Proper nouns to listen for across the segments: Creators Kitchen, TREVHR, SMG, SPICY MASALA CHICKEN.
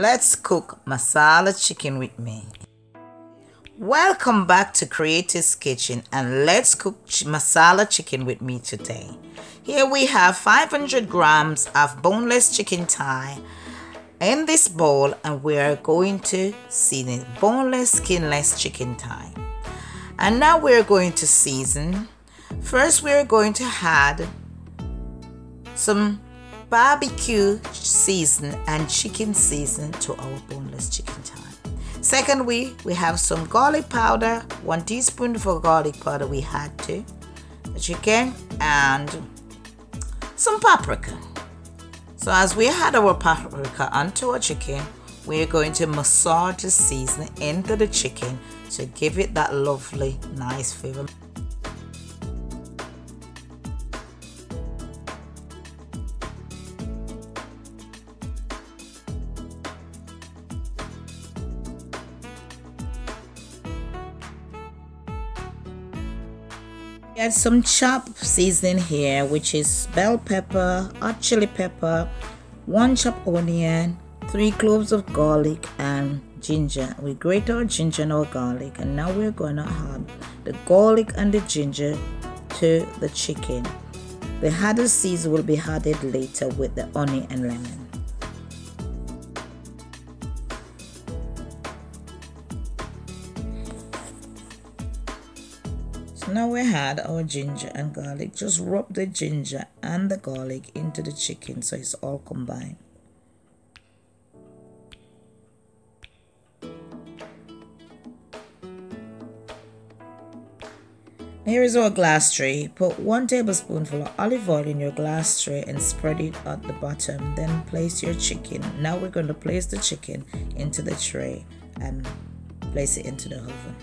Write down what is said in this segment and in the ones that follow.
Let's cook masala chicken with me. Welcome back to Creators Kitchen, and let's cook masala chicken with me today. Here we have 500 grams of boneless chicken thigh in this bowl, and we are going to season boneless, skinless chicken thigh. And now we're going to season. First, we're going to add some barbecue season and chicken season to our boneless chicken thigh. Second, we have some garlic powder, 1 teaspoon for garlic powder we had to the chicken, and some paprika. So as we add our paprika onto our chicken, we're going to massage the seasoning into the chicken to give it that lovely, nice flavor. Add some chopped seasoning here, which is bell pepper, hot chili pepper, 1 chopped onion, 3 cloves of garlic, and ginger. We grate our ginger and our garlic, and now we're gonna add the garlic and the ginger to the chicken. The other seeds will be added later with the onion and lemon. Now we add our ginger and garlic. Just rub the ginger and the garlic into the chicken so it's all combined. Here is our glass tray. Put 1 tablespoonful of olive oil in your glass tray and spread it at the bottom. Then place your chicken. Now we're going to place the chicken into the tray and place it into the oven.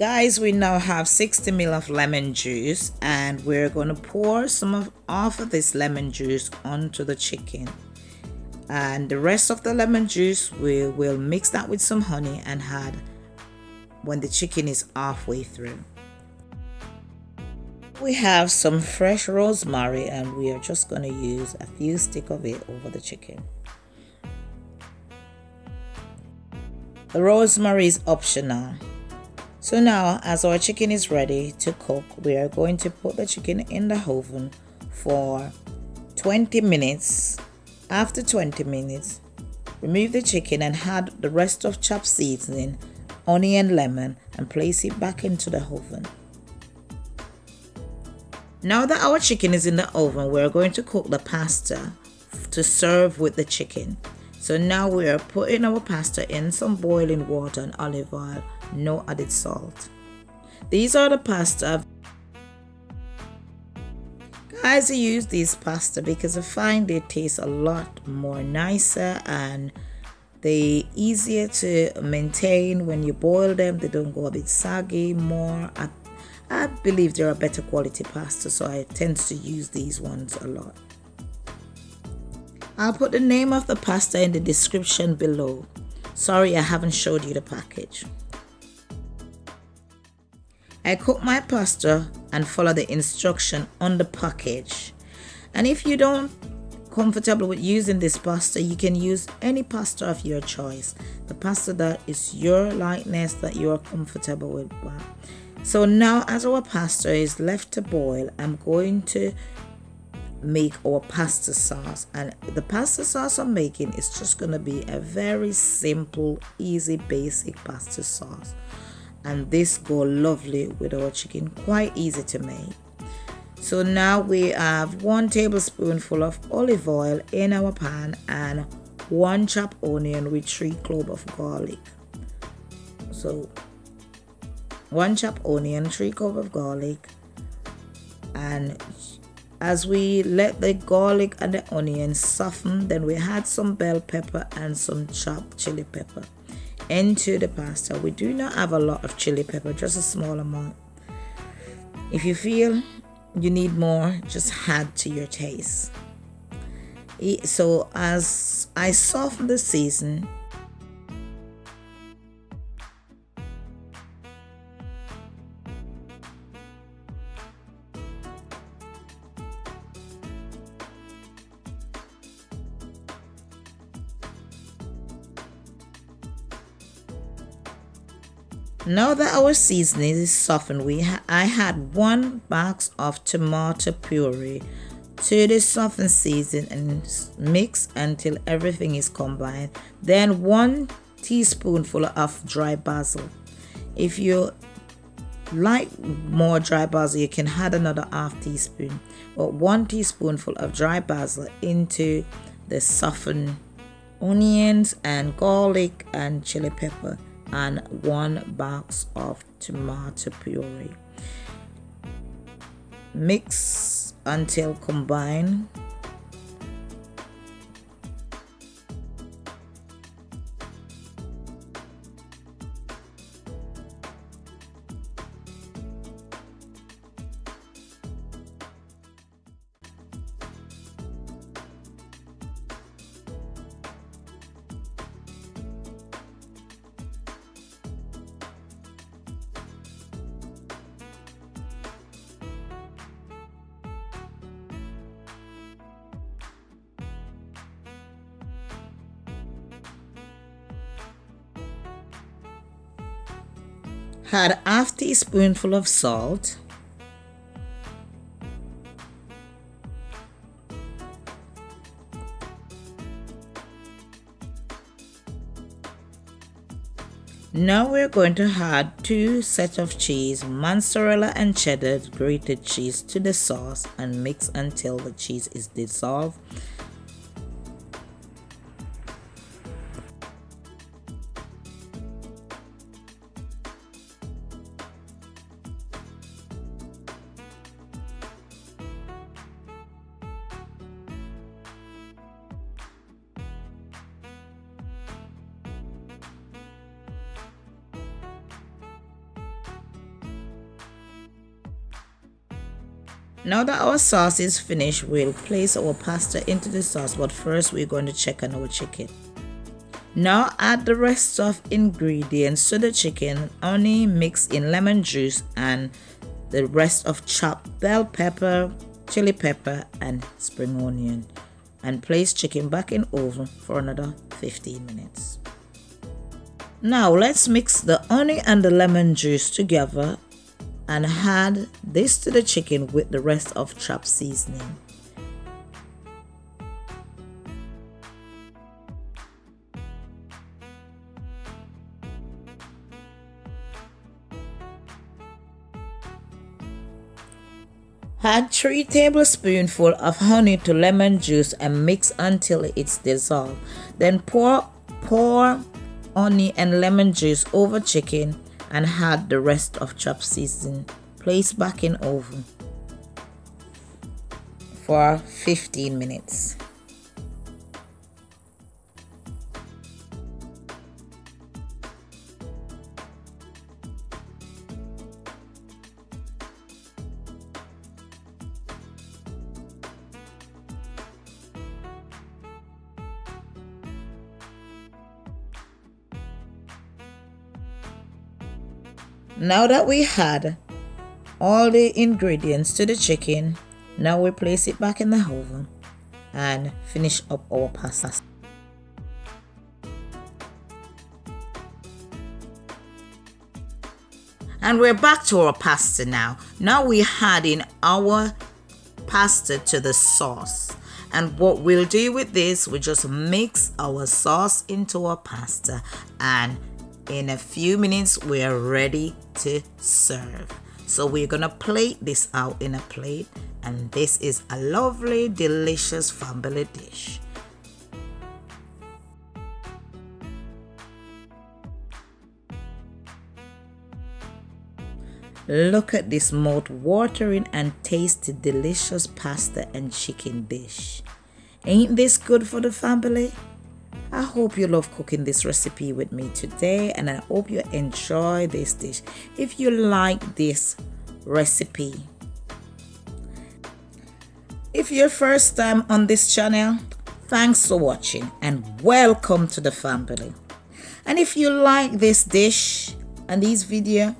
Guys, we now have 60 ml of lemon juice, and we're going to pour some of half of this lemon juice onto the chicken, and the rest of the lemon juice we will mix that with some honey and add when the chicken is halfway through. We have some fresh rosemary, and we are just going to use a few sticks of it over the chicken. The rosemary is optional. So now, as our chicken is ready to cook, we are going to put the chicken in the oven for 20 minutes. After 20 minutes, remove the chicken and add the rest of chopped seasoning, onion, lemon, and place it back into the oven. Now that our chicken is in the oven, we are going to cook the pasta to serve with the chicken. So now we are putting our pasta in some boiling water and olive oil, no added salt. These are the pasta. Guys, I use these pasta because I find they taste a lot more nicer and they're easier to maintain when you boil them. They don't go a bit saggy more. I believe they're a better quality pasta, so I tend to use these ones a lot. I'll put the name of the pasta in the description below. Sorry, I haven't showed you the package. I cook my pasta and follow the instruction on the package. And if you don't comfortable with using this pasta, you can use any pasta of your choice. The pasta that is your likeness, that you are comfortable with. So now, as our pasta is left to boil, I'm going to make our pasta sauce, and the pasta sauce I'm making is just going to be a very simple, easy, basic pasta sauce, and this goes lovely with our chicken, quite easy to make. So now we have 1 tablespoonful of olive oil in our pan and 1 chopped onion with 3 cloves of garlic. So 1 chopped onion, 3 cloves of garlic, and as we let the garlic and the onion soften, then we add some bell pepper and some chopped chili pepper. into the pasta. We do not have a lot of chili pepper, just a small amount. If you feel you need more, just add to your taste. So as I soften the season, now that our seasoning is softened, I had one box of tomato puree to the softened season and mix until everything is combined. Then 1 teaspoonful of dry basil. If you like more dry basil, you can add another half teaspoon, but 1 teaspoonful of dry basil into the softened onions and garlic and chili pepper, and 1 box of tomato puree. Mix until combined. Add half teaspoonful of salt, now we're going to add 2 sets of cheese, mozzarella and cheddar grated cheese, to the sauce and mix until the cheese is dissolved. Now that our sauce is finished, we'll place our pasta into the sauce, but first we're going to check on our chicken. Now add the rest of ingredients to the chicken, only mix in lemon juice and the rest of chopped bell pepper, chili pepper and spring onion, and place chicken back in oven for another 15 minutes. Now let's mix the onion and the lemon juice together and add this to the chicken with the rest of chopped seasoning. Add 3 tablespoonfuls of honey to lemon juice and mix until it's dissolved. Then pour onion and lemon juice over chicken and add the rest of chopped seasoning. Place back in oven for 15 minutes. Now that we had all the ingredients to the chicken, now we place it back in the oven and finish up our pasta. And we're back to our pasta now. Now we add in our pasta to the sauce. And what we'll do with this, we just mix our sauce into our pasta, and in a few minutes we are ready to serve. So we're gonna plate this out in a plate, and this is a lovely, delicious family dish. Look at this mouth-watering and tasty delicious pasta and chicken dish. Ain't this good for the family? I hope you love cooking this recipe with me today, and I hope you enjoy this dish. If you like this recipe, if you're first time on this channel, thanks for watching and welcome to the family. And if you like this dish and these video,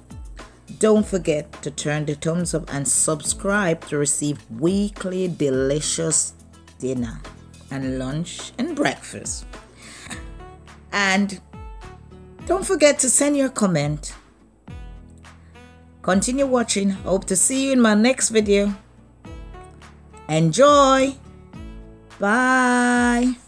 don't forget to turn the thumbs up and subscribe to receive weekly delicious dinner and lunch and breakfast. And don't forget to send your comment. Continue watching. Hope to see you in my next video. Enjoy. Bye.